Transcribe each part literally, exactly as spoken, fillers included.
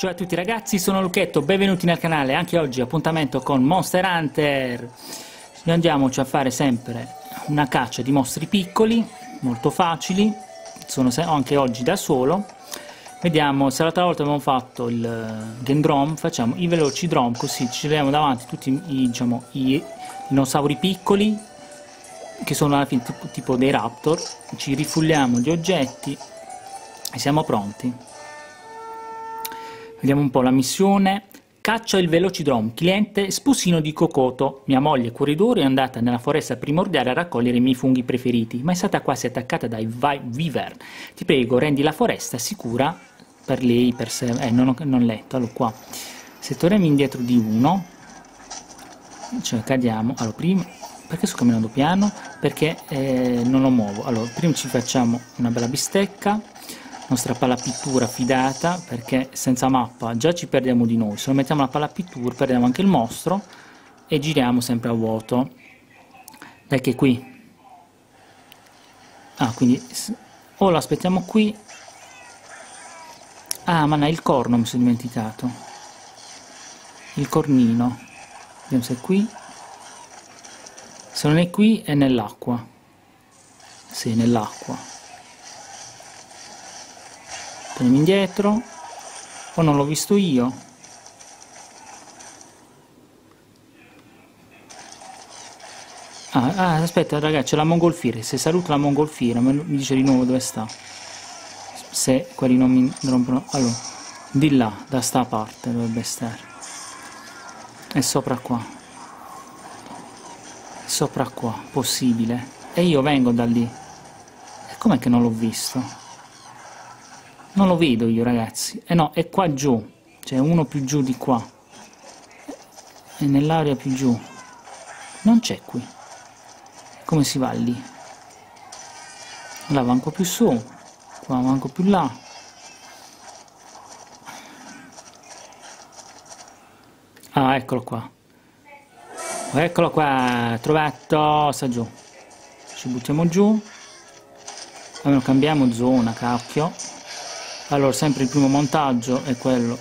Ciao a tutti ragazzi, sono Luketto, benvenuti nel canale. Anche oggi appuntamento con Monster Hunter. Noi andiamoci a fare sempre una caccia di mostri piccoli, molto facili. Sono anche oggi da solo. Vediamo, se l'altra volta abbiamo fatto il Gendron, facciamo i Velocidrome, così ci vediamo davanti tutti i, diciamo, i dinosauri piccoli, che sono alla fine tipo, tipo dei Raptor. Ci rifulliamo di oggetti e siamo pronti. Vediamo un po' la missione. Caccia il Velocidrome, cliente spusino di Cocoto. Mia moglie Corridore è andata nella foresta primordiale a raccogliere i miei funghi preferiti, ma è stata quasi attaccata dai vibe weaver. Ti prego, rendi la foresta sicura per lei, per sé. Eh, non ho non letto, allora qua. Se torniamo indietro di uno, cioè cadiamo. Allora, prima, perché sto camminando piano? Perché eh, non lo muovo. Allora, prima ci facciamo una bella bistecca. Nostra palapittura fidata, perché senza mappa già ci perdiamo di noi. Se non mettiamo la palapittura perdiamo anche il mostro e giriamo sempre a vuoto. Dai che qui. Ah, quindi o lo aspettiamo qui. Ah, ma no, il corno mi sono dimenticato. Il cornino. Vediamo se è qui. Se non è qui è nell'acqua. Sì, nell'acqua. Torniamo indietro, o non l'ho visto io. Ah, ah aspetta ragazzi, c'è la mongolfiera, se saluto la mongolfiera mi dice di nuovo dove sta. Se quelli non mi rompono, allora, di là, da sta parte dovrebbe stare. È sopra qua. È sopra qua, possibile. E io vengo da lì. E com'è che non l'ho visto? Non lo vedo io ragazzi, eh no, è qua giù, c'è uno più giù di qua, è nell'area più giù, non c'è qui, come si va lì? Là manco più su, qua manco più là, ah eccolo qua, eccolo qua, trovato, sta giù, ci buttiamo giù, almeno cambiamo zona, cacchio. Allora, sempre il primo montaggio è quello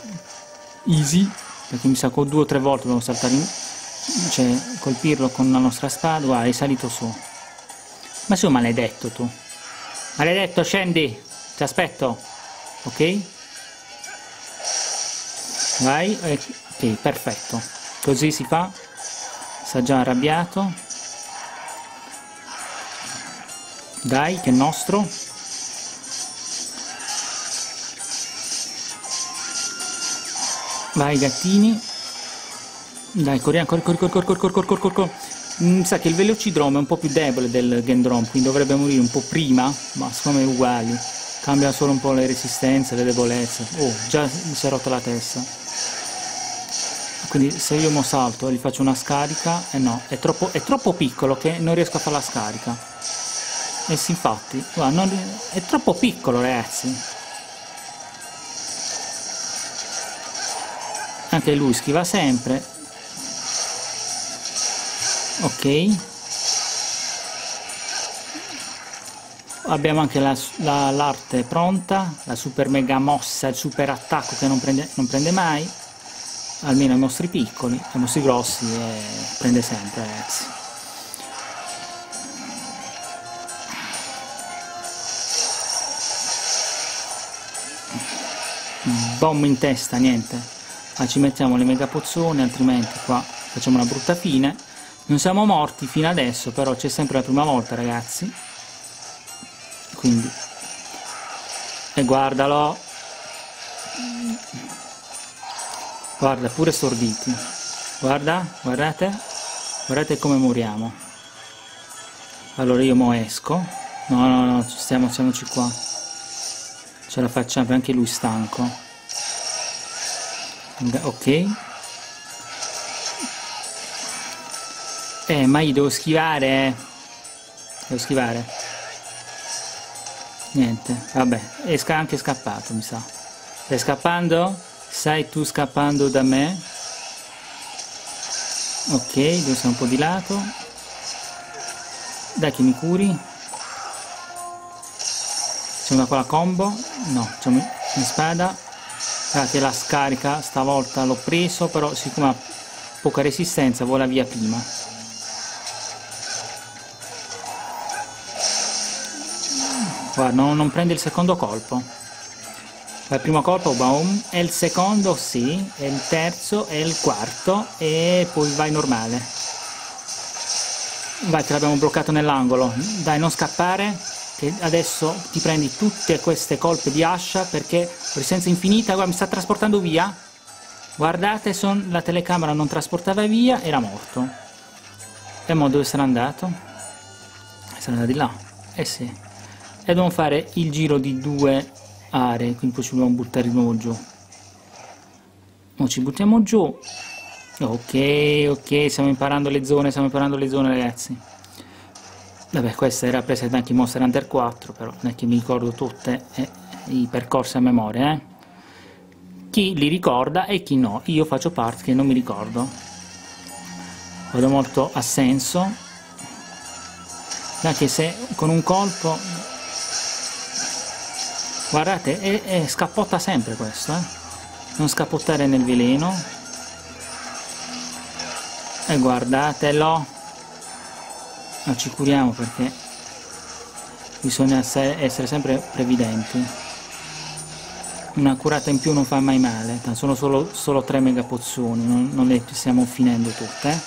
easy, perché mi sa che due o tre volte dobbiamo saltare in... cioè colpirlo con la nostra spada. Guarda, è salito su. Ma sei un maledetto tu. Maledetto, scendi, ti aspetto. Ok? Vai, ok, perfetto. Così si fa. Sta già arrabbiato. Dai, che è nostro. Vai gattini. Dai, corriamo, corri, corri, corri, corri, corri, corri, corri, corri, corri. Mi sa che il Velocidrome è un po' più debole del Gendron, quindi dovrebbe morire un po' prima, ma secondo me è uguale. Cambia solo un po' le resistenze, le debolezze. Oh, già mi si è rotta la testa. Quindi se io mo salto e gli faccio una scarica, eh no, è troppo, è troppo piccolo che non riesco a fare la scarica. E sì, infatti, guarda, non, è troppo piccolo ragazzi. Anche lui schiva sempre. Ok, abbiamo anche l'arte la, la, pronta, la super mega mossa, il super attacco che non prende, non prende mai, almeno ai nostri piccoli. Ai nostri grossi eh, prende sempre ragazzi. Bomb in testa, niente. Ah, ci mettiamo le mega pozioni, altrimenti qua facciamo una brutta fine. Non siamo morti fino adesso, però c'è sempre la prima volta ragazzi, quindi e guardalo, guarda pure storditi, guarda, guardate, guardate come moriamo. Allora io mo esco, no no no, stiamo, stiamoci qua, ce la facciamo, anche lui stanco. Ok, eh ma io devo schivare, devo schivare, niente, vabbè, è anche scappato mi sa, stai scappando? Stai tu scappando da me? Ok, devo stare un po' di lato, dai che mi curi, c'è una qua la combo, no, c'è una spada. Guardate la scarica, stavolta l'ho preso, però siccome ha poca resistenza vola via prima. Guarda, non, non prende il secondo colpo. Il primo colpo, boom, e il secondo sì, e il terzo, e il quarto, e poi vai normale. Vai, te l'abbiamo bloccato nell'angolo, dai, non scappare, che adesso ti prendi tutte queste colpe di ascia, perché presenza infinita, guarda, mi sta trasportando via. Guardate, son, la telecamera non trasportava via, era morto. E mo' dove sarà andato? Sarà andato di là, eh sì. E dobbiamo fare il giro di due aree, quindi poi ci dobbiamo buttare di nuovo giù. Mo' ci buttiamo giù. Ok, ok, stiamo imparando le zone, stiamo imparando le zone, ragazzi. Vabbè, questa era presa anche in Monster Hunter quattro, però non è che mi ricordo tutte eh, i percorsi a memoria, eh. Chi li ricorda e chi no. Io faccio parte che non mi ricordo. Vado molto a senso. Anche se con un colpo... Guardate, è, è scappotta sempre questo, eh. Non scappottare nel veleno. E guardatelo, ma ci curiamo perché bisogna essere sempre previdenti. Una curata in più non fa mai male, sono solo, solo tre mega pozioni, non, non le stiamo finendo tutte. Eh?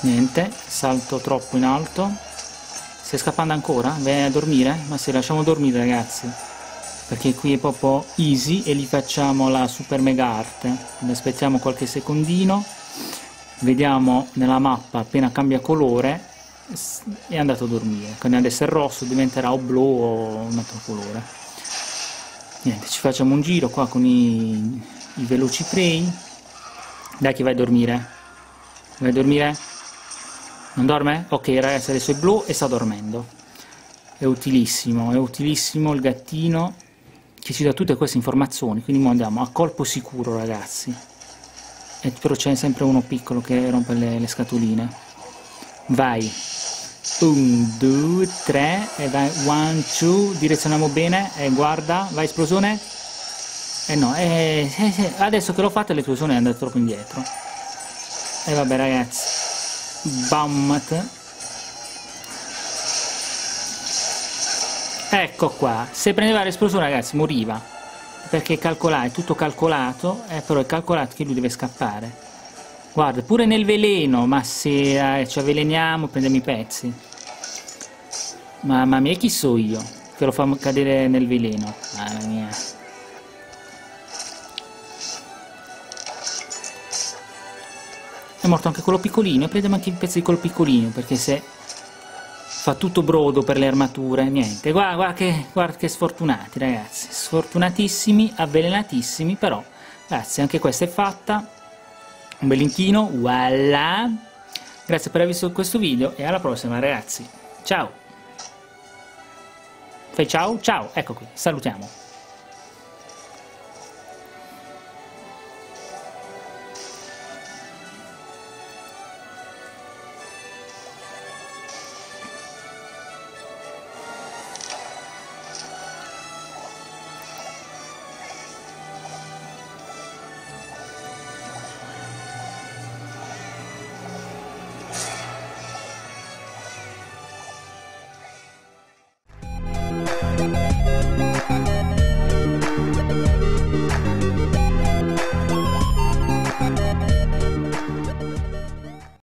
Niente, salto troppo in alto. Stai scappando ancora? Vai a dormire? Ma sì, lasciamo dormire, ragazzi. Perché qui è proprio easy e li facciamo la super mega arte. Quindi aspettiamo qualche secondino, vediamo nella mappa appena cambia colore è andato a dormire, quindi adesso è rosso, diventerà o blu o un altro colore. Niente, ci facciamo un giro qua con i, i Velociprey. Dai che vai a dormire, vai a dormire? Non dorme? Ok ragazzi, adesso è blu e sta dormendo. È utilissimo, è utilissimo il gattino che ci dà tutte queste informazioni, quindi andiamo a colpo sicuro ragazzi, e però c'è sempre uno piccolo che rompe le, le scatoline. Vai, uno, due, tre, e vai, uno, due, direzioniamo bene, e guarda, vai esplosione, e no, e, e, adesso che l'ho fatto l'esplosione è andata troppo indietro, e vabbè ragazzi, bammat. Ecco qua, se prendeva l'esplosione ragazzi moriva, perché calcolare, è tutto calcolato, eh, però è calcolato che lui deve scappare. Guarda, pure nel veleno, ma se eh, ci avveleniamo prendiamo i pezzi. Mamma mia, chi so io che lo fa cadere nel veleno, mamma mia. È morto anche quello piccolino, e prendiamo anche i pezzi di quello piccolino, perché se... fa tutto brodo per le armature, niente, guarda, guarda, che, guarda che sfortunati ragazzi, sfortunatissimi, avvelenatissimi, però, grazie, anche questa è fatta, un bel inchino, voilà, grazie per aver visto questo video e alla prossima ragazzi, ciao, fai ciao, ciao, ecco qui, salutiamo.